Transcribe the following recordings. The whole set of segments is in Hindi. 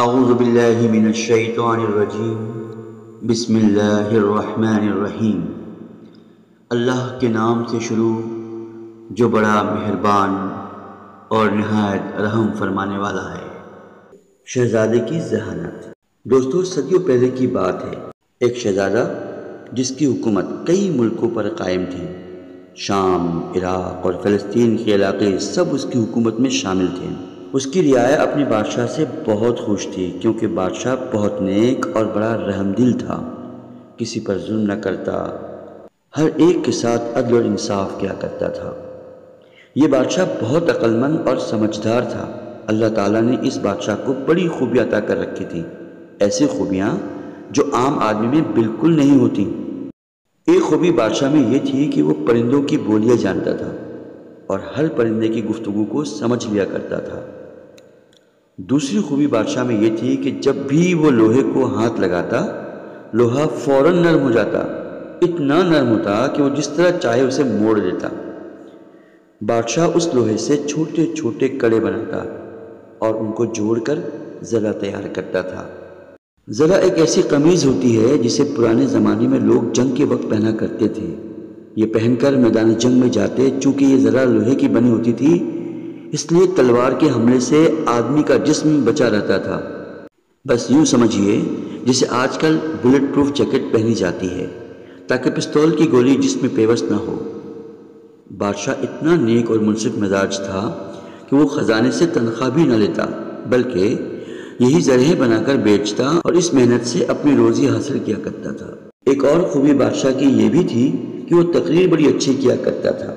अऊज़ु बिल्लाहि मिनश्शैतानिर्रजीम बिस्मिल्लाहिर्रहमानिर्रहीम। अल्लाह के नाम से शुरू जो बड़ा मेहरबान और नहायत रहम फरमाने वाला है। शहज़ादे की जहानत। दोस्तों, सदियों पहले की बात है। एक शहज़ादा जिसकी हुकूमत कई मुल्कों पर कायम थी। शाम, इराक़ और फ़लस्तीन के इलाके सब उसकी हुकूमत में शामिल थे। उसकी रियाया अपने बादशाह से बहुत खुश थी, क्योंकि बादशाह बहुत नेक और बड़ा रहमदिल था। किसी पर जुल्म न करता, हर एक के साथ अदल और इंसाफ किया करता था। ये बादशाह बहुत अक्लमंद और समझदार था। अल्लाह ताला ने इस बादशाह को बड़ी खूबियाँ अता कर रखी थी, ऐसी खूबियाँ जो आम आदमी में बिल्कुल नहीं होती। एक खूबी बादशाह में ये थी कि वो परिंदों की बोलियाँ जानता था और हर परिंदे की गुफ्तगू को समझ लिया करता था। दूसरी खूबी बादशाह में ये थी कि जब भी वो लोहे को हाथ लगाता, लोहा फ़ौरन नरम हो जाता। इतना नरम होता कि वो जिस तरह चाहे उसे मोड़ देता। बादशाह उस लोहे से छोटे छोटे कड़े बनाता और उनको जोड़कर ज़रा तैयार करता था। ज़रा एक ऐसी कमीज़ होती है जिसे पुराने ज़माने में लोग जंग के वक्त पहना करते थे। ये पहनकर मैदान जंग में जाते। चूँकि ये ज़रा लोहे की बनी होती थी, इसलिए तलवार के हमले से आदमी का जिस्म बचा रहता था। बस यूँ समझिए जिसे आजकल बुलेट प्रूफ जैकेट पहनी जाती है, ताकि पिस्तौल की गोली जिसमें पेवस्त ना हो। बादशाह इतना नेक और मुनसिफ मिजाज था कि वो ख़जाने से तनख्वाह भी न लेता, बल्कि यही ज़रहे बनाकर बेचता और इस मेहनत से अपनी रोज़ी हासिल किया करता था। एक और खूबी बादशाह की ये भी थी कि वो तकरीर बड़ी अच्छी किया करता था।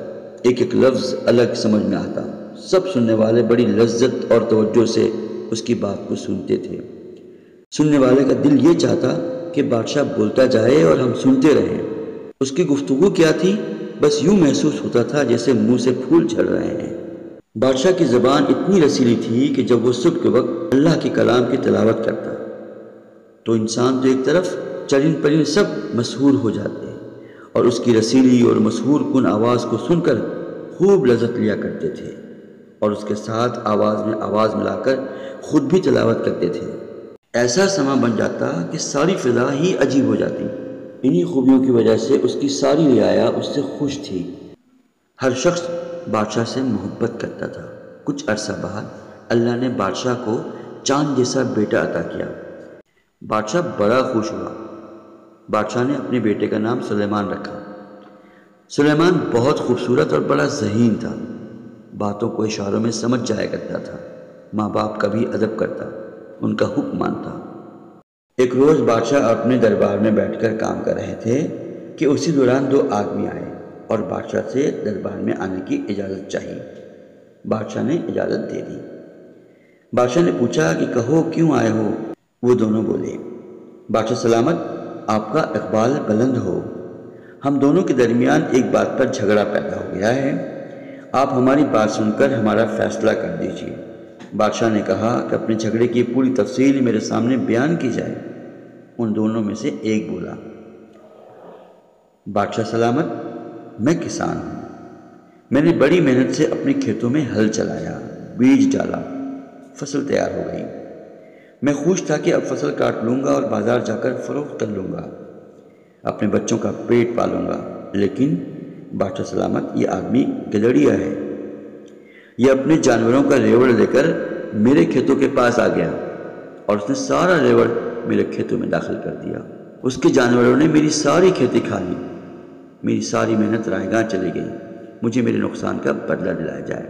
एक एक लफ्ज़ अलग समझ में आता। सब सुनने वाले बड़ी लज्जत और तवज्जो से उसकी बात को सुनते थे। सुनने वाले का दिल ये चाहता कि बादशाह बोलता जाए और हम सुनते रहें। उसकी गुफ्तगू क्या थी, बस यूँ महसूस होता था जैसे मुंह से फूल झड़ रहे हैं। बादशाह की ज़बान इतनी रसीली थी कि जब वो सुबह के वक्त अल्लाह के कलाम की तिलावत करता तो इंसान तो एक तरफ चरिन परिन सब मशहूर हो जाते और उसकी रसीली और मशहूर कुन आवाज़ को सुनकर खूब लज़्ज़त लिया करते थे और उसके साथ आवाज़ मिलाकर ख़ुद भी तिलावत करते थे। ऐसा समा बन जाता कि सारी फ़िज़ा ही अजीब हो जाती। इन्हीं खूबियों की वजह से उसकी सारी रियाया उससे खुश थी। हर शख्स बादशाह से मोहब्बत करता था। कुछ अरसा बाद अल्लाह ने बादशाह को चांद जैसा बेटा अता किया। बादशाह बड़ा खुश हुआ। बादशाह ने अपने बेटे का नाम सुलेमान रखा। सुलेमान बहुत खूबसूरत और बड़ा ज़हीन था। बातों को इशारों में समझ जाया करता था। माँ बाप का भी अदब करता, उनका हुक्म मानता। एक रोज़ बादशाह अपने दरबार में बैठकर काम कर रहे थे कि उसी दौरान दो आदमी आए और बादशाह से दरबार में आने की इजाज़त चाहिए। बादशाह ने इजाज़त दे दी। बादशाह ने पूछा कि कहो क्यों आए हो। वो दोनों बोले, बादशाह सलामत, आपका इक़बाल बुलंद हो। हम दोनों के दरमियान एक बात पर झगड़ा पैदा हो गया है। आप हमारी बात सुनकर हमारा फ़ैसला कर दीजिए। बादशाह ने कहा कि अपने झगड़े की पूरी तफसील मेरे सामने बयान की जाए। उन दोनों में से एक बोला, बादशाह सलामत, मैं किसान हूँ। मैंने बड़ी मेहनत से अपने खेतों में हल चलाया, बीज डाला, फसल तैयार हो गई। मैं खुश था कि अब फसल काट लूँगा और बाज़ार जाकर फरोख्त कर लूँगा, अपने बच्चों का पेट पालूँगा। लेकिन बादशाह सलामत, ये आदमी गदड़िया है। यह अपने जानवरों का रेवड़ लेकर मेरे खेतों के पास आ गया और उसने सारा रेवड़ मेरे खेतों में दाखिल कर दिया। उसके जानवरों ने मेरी सारी खेती खा ली। मेरी सारी मेहनत रायगां चली गई। मुझे मेरे नुकसान का बदला दिलाया जाए।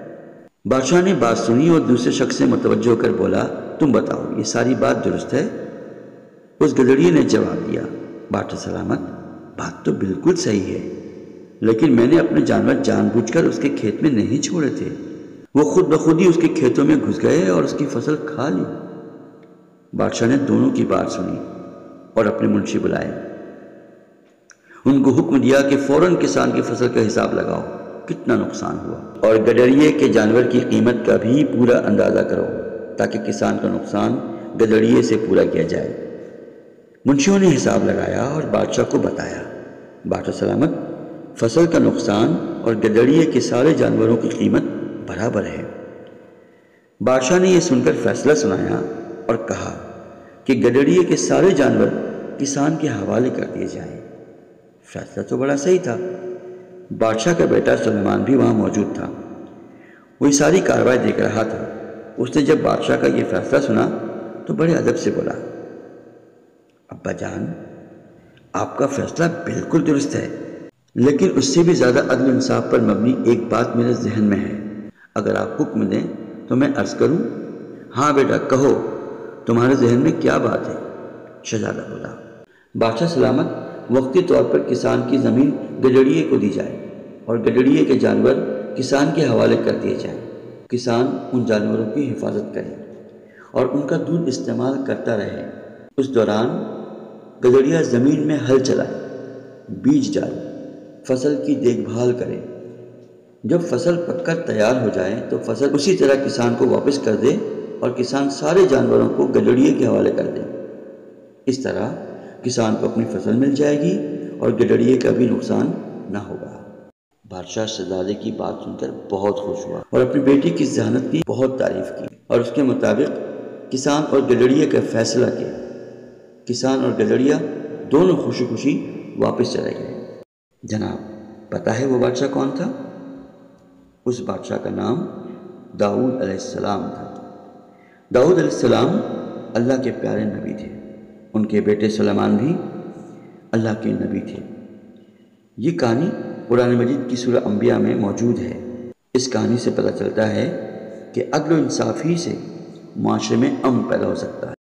बादशाह ने बात सुनी और दूसरे शख्स से मुतवज्जो होकर बोला, तुम बताओ ये सारी बात दुरुस्त है। उस गदड़िए ने जवाब दिया, बादशाह सलामत, बात तो बिल्कुल सही है, लेकिन मैंने अपने जानवर जानबूझकर उसके खेत में नहीं छोड़े थे। वो खुद ब खुद ही उसके खेतों में घुस गए और उसकी फसल खा ली। बादशाह ने दोनों की बात सुनी और अपने मुंशी बुलाए। उनको हुक्म दिया कि फ़ौरन किसान की फसल का हिसाब लगाओ, कितना नुकसान हुआ, और गदड़िए के जानवर की कीमत का भी पूरा अंदाज़ा करो, ताकि किसान का नुकसान गदड़िए से पूरा किया जाए। मुंशियों ने हिसाब लगाया और बादशाह को बताया, बादशाह सलामत, फसल का नुकसान और गदड़िए के सारे जानवरों की कीमत बराबर है। बादशाह ने यह सुनकर फैसला सुनाया और कहा कि गडरिए के सारे जानवर किसान के हवाले कर दिए जाएं। फैसला तो बड़ा सही था। बादशाह का बेटा सुलेमान भी वहाँ मौजूद था, वही सारी कार्रवाई देख रहा था। उसने जब बादशाह का ये फैसला सुना तो बड़े अदब से बोला, अब्बा जान, आपका फैसला बिल्कुल दुरुस्त है, लेकिन उससे भी ज़्यादा अदल इंसाफ पर मबनी एक बात मेरे जहन में है, अगर आप हुक्म दें तो मैं अर्ज़ करूं। हाँ बेटा कहो, तुम्हारे जहन में क्या बात है, शहजादा बोला। बादशाह सलामत वक्ती तौर पर किसान की ज़मीन गडरिए को दी जाए और गडरिए के जानवर किसान के हवाले कर दिए जाएँ। किसान उन जानवरों की हिफाजत करे और उनका दूध इस्तेमाल करता रहे। उस दौरान गडरिया ज़मीन में हल चलाए, बीज डाले, फसल की देखभाल करें। जब फसल पककर तैयार हो जाए तो फसल उसी तरह किसान को वापस कर दे और किसान सारे जानवरों को गडरिए के हवाले कर दे। इस तरह किसान को अपनी फसल मिल जाएगी और गडरिए का भी नुकसान ना होगा। बादशाह शहजादे की बात सुनकर बहुत खुश हुआ और अपनी बेटी की जहानत की बहुत तारीफ की और उसके मुताबिक किसान और गडरिए का फैसला किया। किसान और गडरिया दोनों खुशी खुशी वापस चले गए। जनाब, पता है वो बादशाह कौन था? उस बादशाह का नाम दाऊद अलैहिस्सलाम था। दाऊद अलैहिस्सलाम अल्लाह के प्यारे नबी थे। उनके बेटे सुलेमान भी अल्लाह के नबी थे। ये कहानी कुरान मजीद की सूरह अम्बिया में मौजूद है। इस कहानी से पता चलता है कि अदल इंसाफ़ी से माशरे में अमन पैदा हो सकता है।